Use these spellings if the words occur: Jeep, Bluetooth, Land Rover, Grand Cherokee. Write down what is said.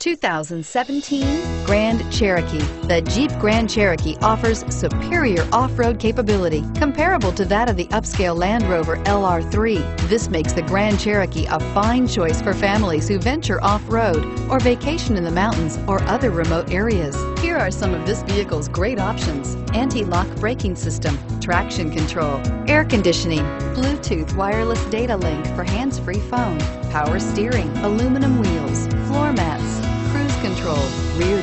2017 Grand Cherokee. The Jeep Grand Cherokee offers superior off-road capability comparable to that of the upscale Land Rover LR3. This makes the Grand Cherokee a fine choice for families who venture off-road or vacation in the mountains or other remote areas. Here are some of this vehicle's great options: anti-lock braking system, traction control, air conditioning, Bluetooth wireless data link for hands-free phone, power steering, aluminum wheels, floor mats, control, rear